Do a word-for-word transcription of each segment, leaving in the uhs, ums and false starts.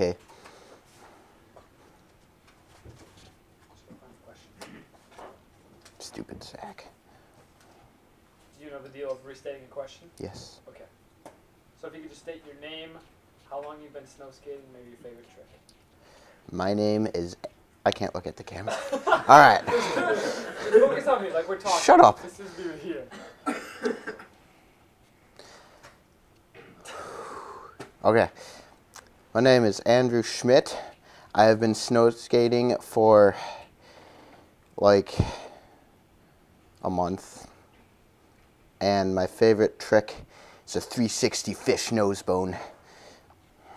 okay. Stupid sack. Do you know the deal of restating a question? Yes. Okay. So if you could just state your name, how long you've been snow skating, maybe your favorite trick. My name is... I can't look at the camera. All right. Focus on me, like we're talking. Shut up. This is you here. Okay. My name is Andrew Schmidt. I have been snow skating for like a month. And my favorite trick is a three sixty fish nose bone. Can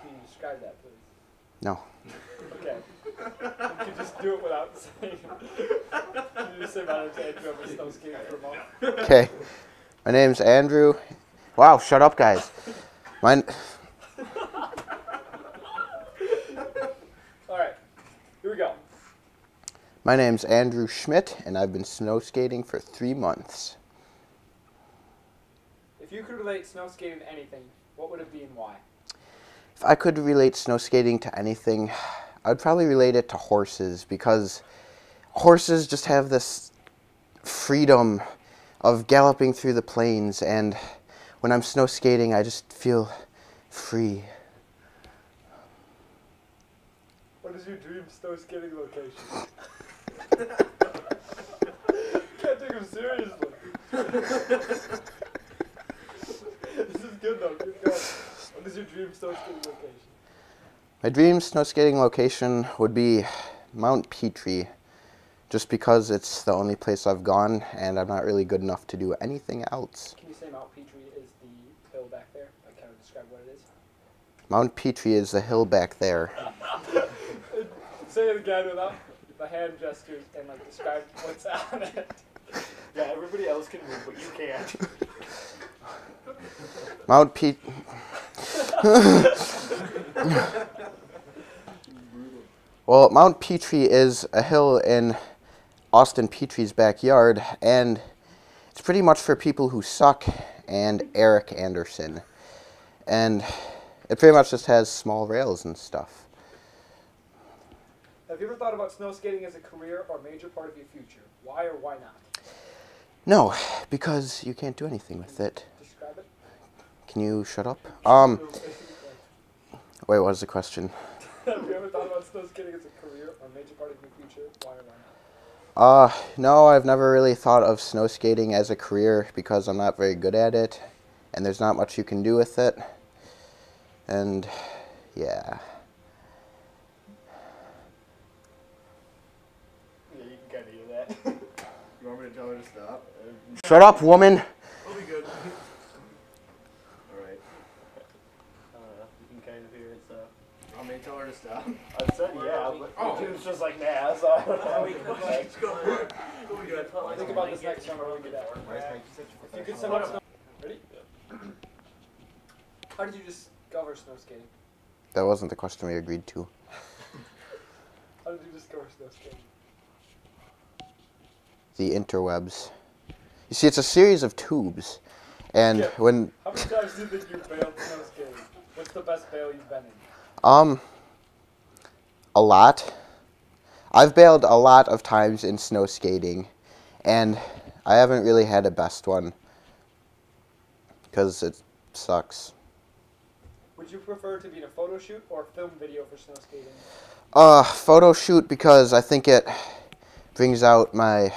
you describe that, please? No. Okay. You can just do it without saying it. You just say my name's Andrew. I've been snow skating for a month. Okay. My name's Andrew. Wow, shut up, guys. Mine. My name's Andrew Schmidt, and I've been snow skating for three months. If you could relate snow skating to anything, what would it be and why? If I could relate snow skating to anything, I'd probably relate it to horses, because horses just have this freedom of galloping through the plains, and when I'm snow skating, I just feel free. What is your dream snow skating location? Can't take him seriously. This is good though. Good going. What is your dream snow skating location? My dream snow skating location would be Mount Petrie, just because it's the only place I've gone, and I'm not really good enough to do anything else. Can you say Mount Petrie is the hill back there? Like, kind of describe what it is. Mount Petrie is the hill back there. Say it again without the hand gestures and like describe what's on it. Yeah, everybody else can move, but you can't. Mount Pete. Well, Mount Petrie is a hill in Austin Petrie's backyard, and it's pretty much for people who suck and Eric Anderson. And it pretty much just has small rails and stuff. Have you ever thought about snow skating as a career or major part of your future? Why or why not? No, because you can't do anything with it. Describe it. Can you shut up? Um. Wait, what was the question? Have you ever thought about snow skating as a career or major part of your future? Why or why not? Uh, no, I've never really thought of snow skating as a career because I'm not very good at it, and there's not much you can do with it. And yeah. You want me to tell her to stop? Shut up, woman! We'll be good. Alright. Uh, you can kind of hear it, so. Want me to tell her to stop? I said, yeah, but oh. She was just like, nah, so I don't know. We could, like, just go. We'll be good. Think about this next time when we get out. If you could send us. Ready? How did you discover snow skating? That wasn't the question we agreed to. How did you discover snow skating? The interwebs. You see, it's a series of tubes, and yeah. When... How many times do you think you bailed snow skating? What's the best bail you've been in? Um, a lot. I've bailed a lot of times in snow skating, and I haven't really had a best one, because it sucks. Would you prefer to be in a photo shoot or film video for snow skating? Uh, photo shoot, because I think it brings out my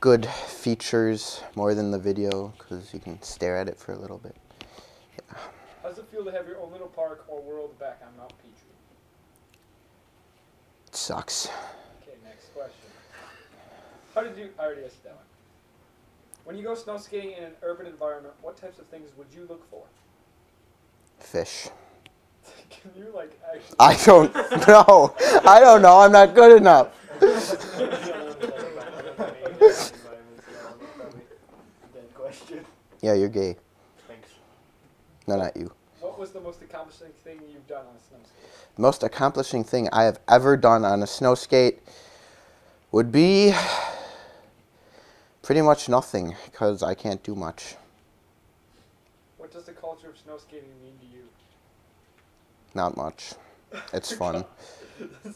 good features more than the video, because you can stare at it for a little bit. Yeah. How does it feel to have your own little park or world back on Mount Petrie? It sucks. Okay, next question. How did you... I already asked that one. When you go snow skating in an urban environment, what types of things would you look for? Fish. Can you, like, actually... I don't know. I don't know. I'm not good enough. Yeah, you're gay. Thanks. No, not you. What was the most accomplishing thing you've done on a snow skate? The most accomplishing thing I have ever done on a snow skate would be pretty much nothing, because I can't do much. What does the culture of snow skating mean to you? Not much. It's fun.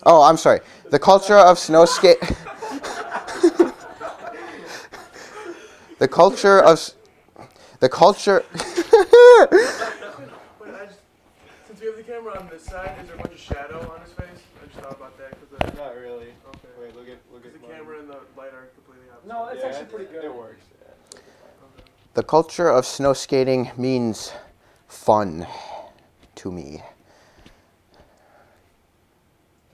Oh, I'm sorry. The culture of snow skate. The culture of the culture. Wait, I just, since we have the camera on this side, is there a bunch of shadow on his face? I just thought about that because not really. Okay. Wait, look at look at the camera and the light are completely opposite. No, it's yeah, actually pretty good. It works. Yeah, okay. The culture of snow skating means fun to me.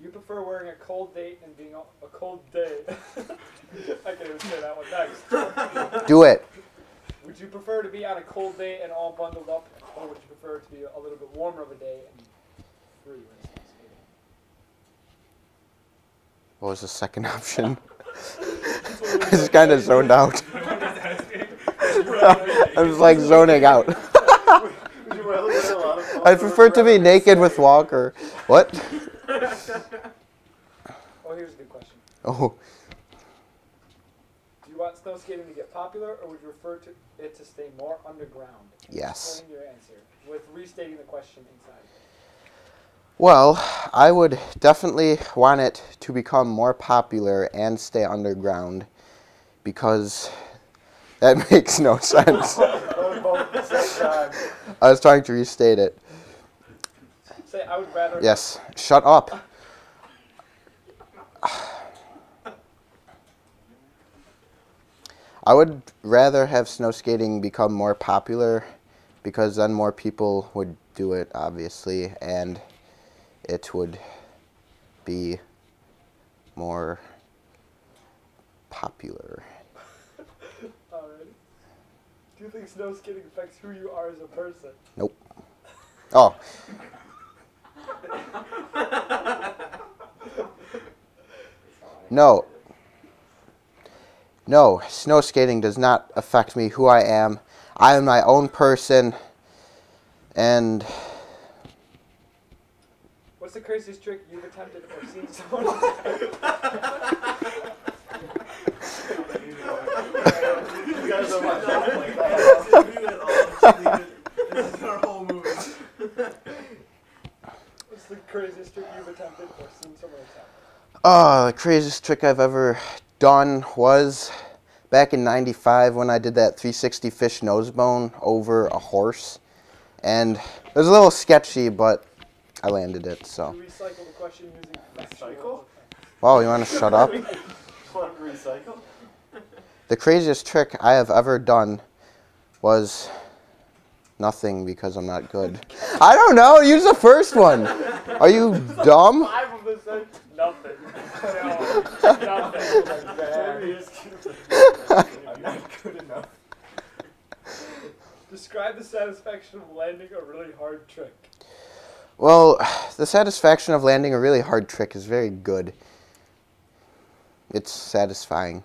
You prefer wearing a cold date and being a cold day. I can even say that one next. Do it. Would you prefer to be on a cold day and all bundled up, or would you prefer to be a little bit warmer of a day and free? What was the second option? I just kind of zoned out. I was like zoning out. I prefer to be naked with Walker. What? Oh, here's a good question. Oh. Do you want snow skating to get popular, or would you refer to it to stay more underground? Yes. Explain your answer with restating the question inside. Well, I would definitely want it to become more popular and stay underground, because that makes no sense. I was trying to restate it. Say, I would rather. Yes. Shut up. I would rather have snow skating become more popular, because then more people would do it, obviously, and it would be more popular. All right. Do you think snow skating affects who you are as a person? Nope. Oh. No. No, snow skating does not affect me, who I am. I am my own person, and... What's the craziest trick you've attempted or seen someone This is our whole movie. What's the craziest trick you've attempted or seen someone attempt? Oh, the craziest trick I've ever done was back in ninety-five when I did that three sixty fish nosebone over a horse, and it was a little sketchy, but I landed it. So. Recycle the question using recycle. Wow, you want to shut up? Want to recycle? The craziest trick I have ever done was nothing, because I'm not good. I don't know. Use the first one. Are you dumb? Five of the sentence. Nothing. No, nothing. I'm not good enough. Describe the satisfaction of landing a really hard trick. Well, the satisfaction of landing a really hard trick is very good. It's satisfying.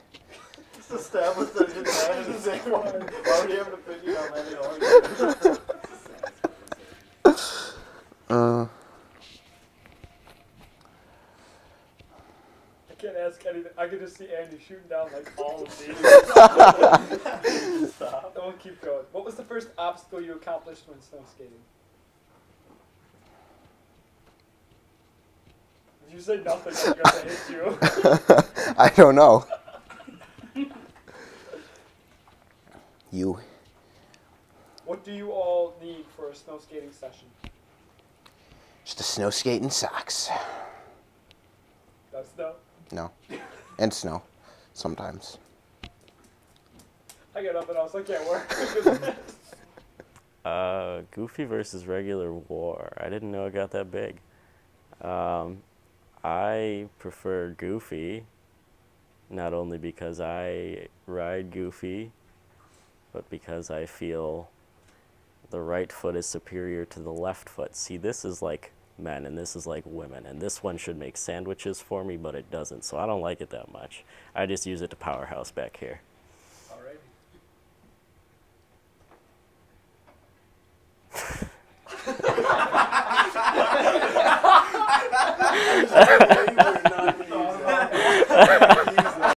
It's established that you landed the same one. Why would you have an opinion on landing a hard trick? Uh... I can't ask anything. I can just see Andy shooting down like all of these. Stop. We'll keep going. What was the first obstacle you accomplished when snow skating? If you say nothing, I'm gonna hit you. I don't know. You. What do you all need for a snow skating session? Just a snow skate and socks. That's no. No. And snow. Sometimes. I got nothing else. I can't work. uh, Goofy versus regular war. I didn't know it got that big. Um, I prefer Goofy, not only because I ride Goofy, but because I feel the right foot is superior to the left foot. See, this is like men, and this is like women, and this one should make sandwiches for me, but it doesn't, so I don't like it that much. I just use it to powerhouse back here. All right.